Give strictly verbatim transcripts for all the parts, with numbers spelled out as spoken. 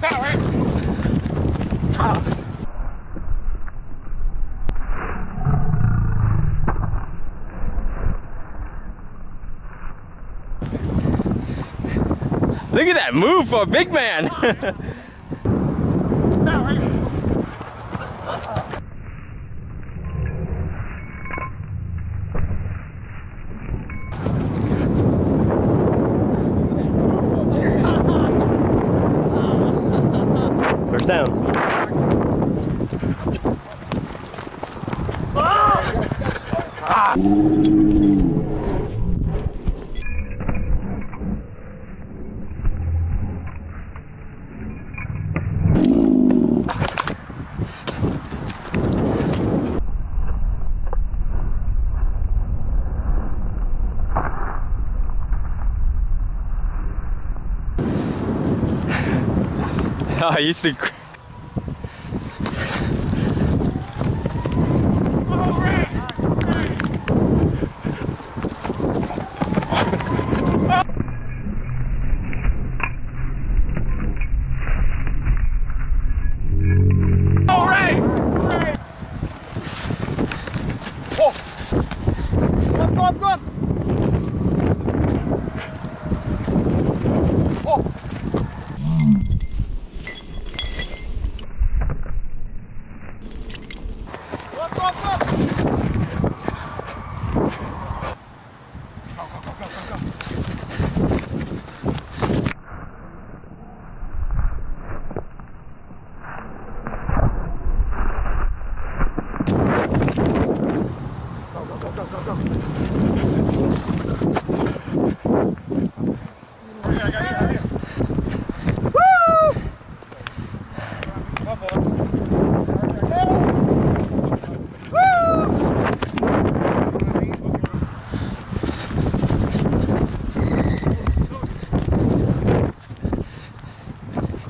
power. Oh. Look at that move for a big man. First down. Ah. Oh, I used to.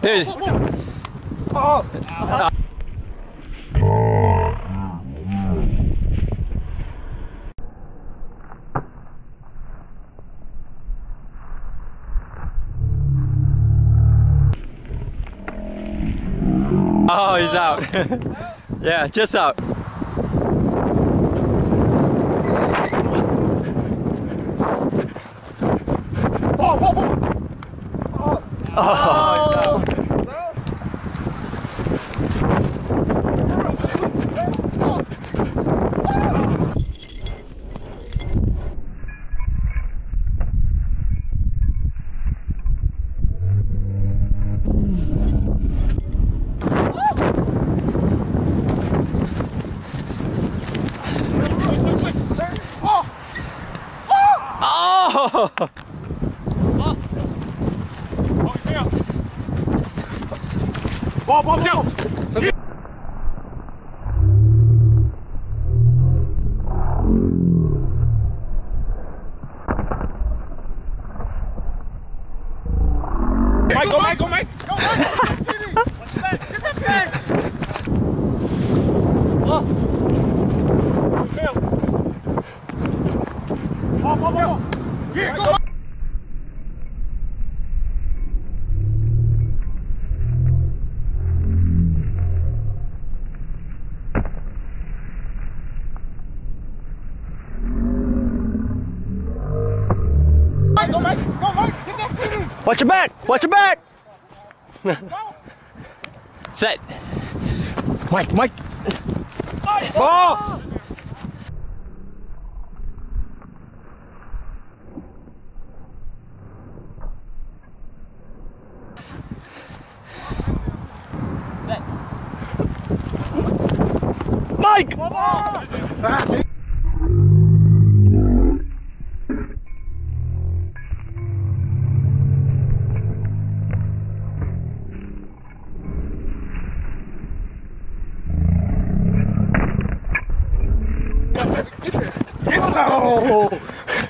Dude. Oh. Ow. Oh, he's out. Yeah, just out. Oh, no. Oh! Oh! Oh, he's down! Ball, ball, ball! Let's go! Mike, go, Mike, go, Mike! Go, Mike! Get back! Get that back! Oh! He's down! Ball, ball, ball! Here, go! Mike, go, Mike! Go, Mike! Get that T V! Watch your back! Watch your back! Set! Mike, Mike! Mike! Ball! Mike! Ah. Oh.